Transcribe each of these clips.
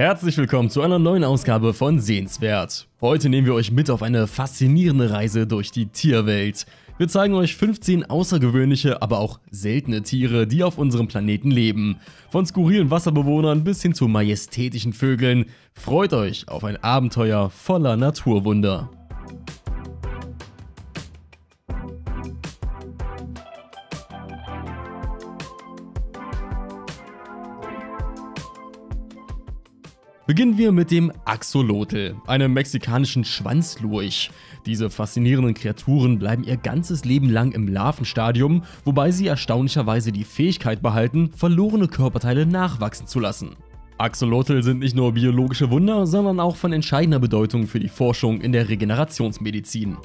Herzlich willkommen zu einer neuen Ausgabe von Sehenswert. Heute nehmen wir euch mit auf eine faszinierende Reise durch die Tierwelt. Wir zeigen euch 15 außergewöhnliche, aber auch seltene Tiere, die auf unserem Planeten leben. Von skurrilen Wasserbewohnern bis hin zu majestätischen Vögeln. Freut euch auf ein Abenteuer voller Naturwunder. Beginnen wir mit dem Axolotl, einem mexikanischen Schwanzlurch. Diese faszinierenden Kreaturen bleiben ihr ganzes Leben lang im Larvenstadium, wobei sie erstaunlicherweise die Fähigkeit behalten, verlorene Körperteile nachwachsen zu lassen. Axolotl sind nicht nur biologische Wunder, sondern auch von entscheidender Bedeutung für die Forschung in der Regenerationsmedizin.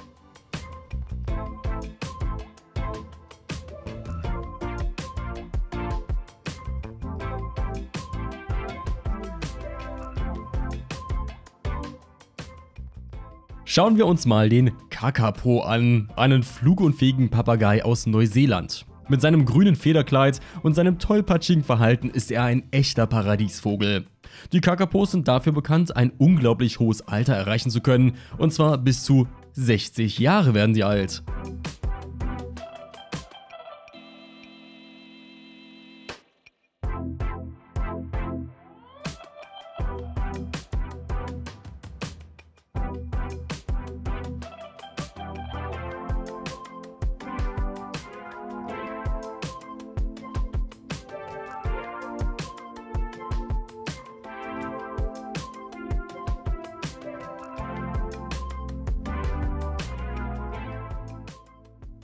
Schauen wir uns mal den Kakapo an, einen flugunfähigen Papagei aus Neuseeland. Mit seinem grünen Federkleid und seinem tollpatschigen Verhalten ist er ein echter Paradiesvogel. Die Kakapos sind dafür bekannt, ein unglaublich hohes Alter erreichen zu können, und zwar bis zu 60 Jahre werden sie alt.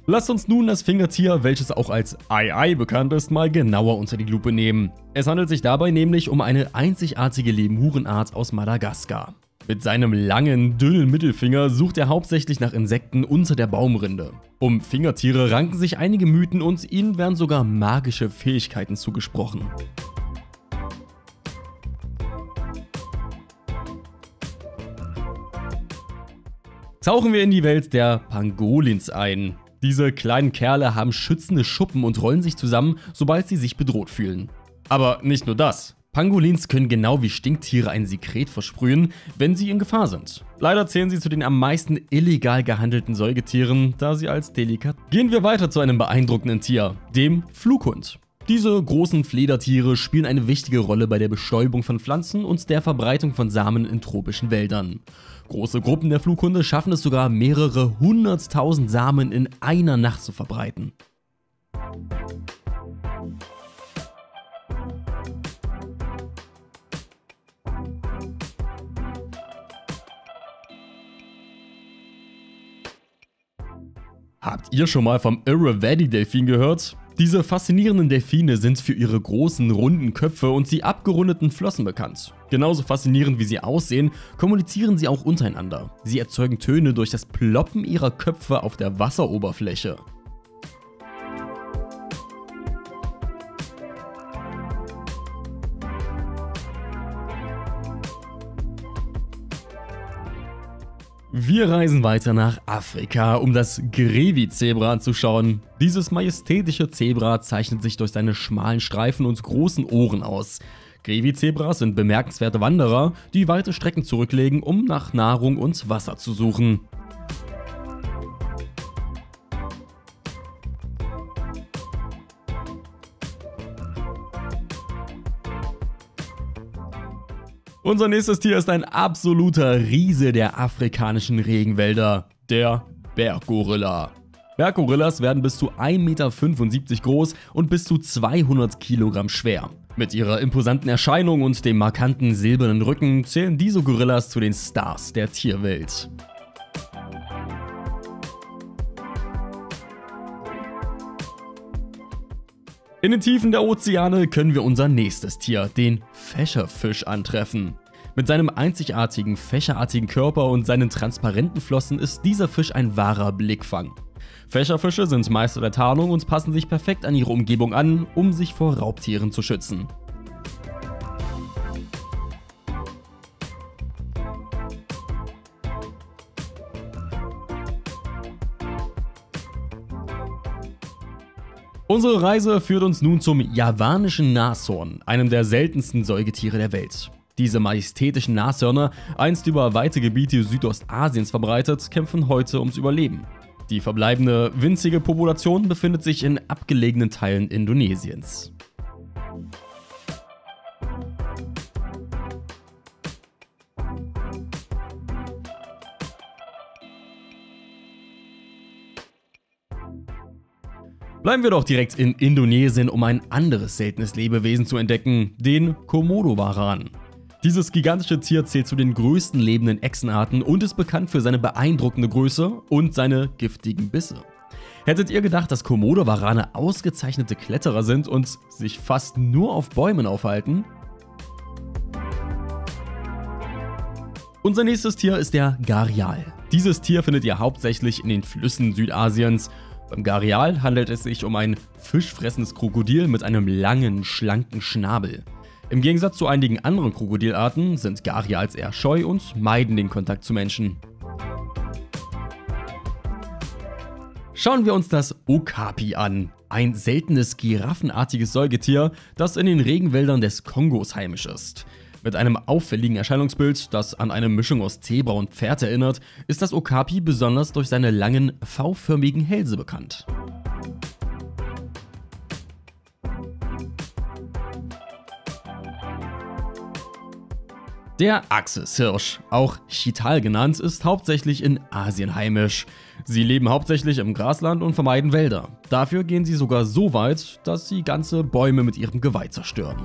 Lasst uns nun das Fingertier, welches auch als Ai-Ai bekannt ist, mal genauer unter die Lupe nehmen. Es handelt sich dabei nämlich um eine einzigartige Lemurenart aus Madagaskar. Mit seinem langen, dünnen Mittelfinger sucht er hauptsächlich nach Insekten unter der Baumrinde. Um Fingertiere ranken sich einige Mythen und ihnen werden sogar magische Fähigkeiten zugesprochen. Tauchen wir in die Welt der Pangolins ein. Diese kleinen Kerle haben schützende Schuppen und rollen sich zusammen, sobald sie sich bedroht fühlen. Aber nicht nur das. Pangolins können genau wie Stinktiere ein Sekret versprühen, wenn sie in Gefahr sind. Leider zählen sie zu den am meisten illegal gehandelten Säugetieren, da sie als delikat... Gehen wir weiter zu einem beeindruckenden Tier, dem Flughund. Diese großen Fledertiere spielen eine wichtige Rolle bei der Bestäubung von Pflanzen und der Verbreitung von Samen in tropischen Wäldern. Große Gruppen der Flughunde schaffen es sogar, mehrere 100.000 Samen in einer Nacht zu verbreiten. Habt ihr schon mal vom Irrawaddy-Delfin gehört? Diese faszinierenden Delfine sind für ihre großen, runden Köpfe und die abgerundeten Flossen bekannt. Genauso faszinierend wie sie aussehen, kommunizieren sie auch untereinander. Sie erzeugen Töne durch das Ploppen ihrer Köpfe auf der Wasseroberfläche. Wir reisen weiter nach Afrika, um das Grevy-Zebra anzuschauen. Dieses majestätische Zebra zeichnet sich durch seine schmalen Streifen und großen Ohren aus. Grevy-Zebras sind bemerkenswerte Wanderer, die weite Strecken zurücklegen, um nach Nahrung und Wasser zu suchen. Unser nächstes Tier ist ein absoluter Riese der afrikanischen Regenwälder, der Berggorilla. Berggorillas werden bis zu 1,75 Meter groß und bis zu 200 Kilogramm schwer. Mit ihrer imposanten Erscheinung und dem markanten silbernen Rücken zählen diese Gorillas zu den Stars der Tierwelt. In den Tiefen der Ozeane können wir unser nächstes Tier, den Fächerfisch, antreffen. Mit seinem einzigartigen, fächerartigen Körper und seinen transparenten Flossen ist dieser Fisch ein wahrer Blickfang. Fächerfische sind Meister der Tarnung und passen sich perfekt an ihre Umgebung an, um sich vor Raubtieren zu schützen. Unsere Reise führt uns nun zum javanischen Nashorn, einem der seltensten Säugetiere der Welt. Diese majestätischen Nashörner, einst über weite Gebiete Südostasiens verbreitet, kämpfen heute ums Überleben. Die verbleibende winzige Population befindet sich in abgelegenen Teilen Indonesiens. Bleiben wir doch direkt in Indonesien, um ein anderes seltenes Lebewesen zu entdecken, den Komodowaran. Dieses gigantische Tier zählt zu den größten lebenden Echsenarten und ist bekannt für seine beeindruckende Größe und seine giftigen Bisse. Hättet ihr gedacht, dass Komodowarane ausgezeichnete Kletterer sind und sich fast nur auf Bäumen aufhalten? Unser nächstes Tier ist der Gharial. Dieses Tier findet ihr hauptsächlich in den Flüssen Südasiens. Beim Gharial handelt es sich um ein fischfressendes Krokodil mit einem langen, schlanken Schnabel. Im Gegensatz zu einigen anderen Krokodilarten sind Gharials eher scheu und meiden den Kontakt zu Menschen. Schauen wir uns das Okapi an, ein seltenes giraffenartiges Säugetier, das in den Regenwäldern des Kongos heimisch ist. Mit einem auffälligen Erscheinungsbild, das an eine Mischung aus Zebra und Pferd erinnert, ist das Okapi besonders durch seine langen, V-förmigen Hälse bekannt. Der Axishirsch, auch Chital genannt, ist hauptsächlich in Asien heimisch. Sie leben hauptsächlich im Grasland und vermeiden Wälder. Dafür gehen sie sogar so weit, dass sie ganze Bäume mit ihrem Geweih zerstören.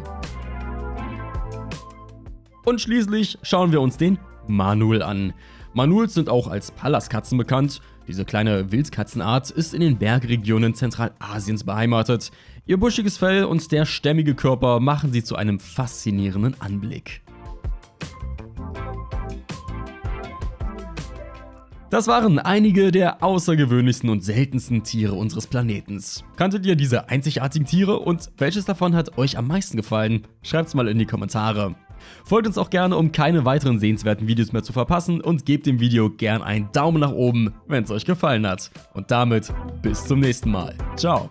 Und schließlich schauen wir uns den Manul an. Manuls sind auch als Pallaskatzen bekannt. Diese kleine Wildkatzenart ist in den Bergregionen Zentralasiens beheimatet. Ihr buschiges Fell und der stämmige Körper machen sie zu einem faszinierenden Anblick. Das waren einige der außergewöhnlichsten und seltensten Tiere unseres Planeten. Kanntet ihr diese einzigartigen Tiere und welches davon hat euch am meisten gefallen? Schreibt's mal in die Kommentare. Folgt uns auch gerne, um keine weiteren sehenswerten Videos mehr zu verpassen, und gebt dem Video gern einen Daumen nach oben, wenn es euch gefallen hat. Und damit bis zum nächsten Mal. Ciao!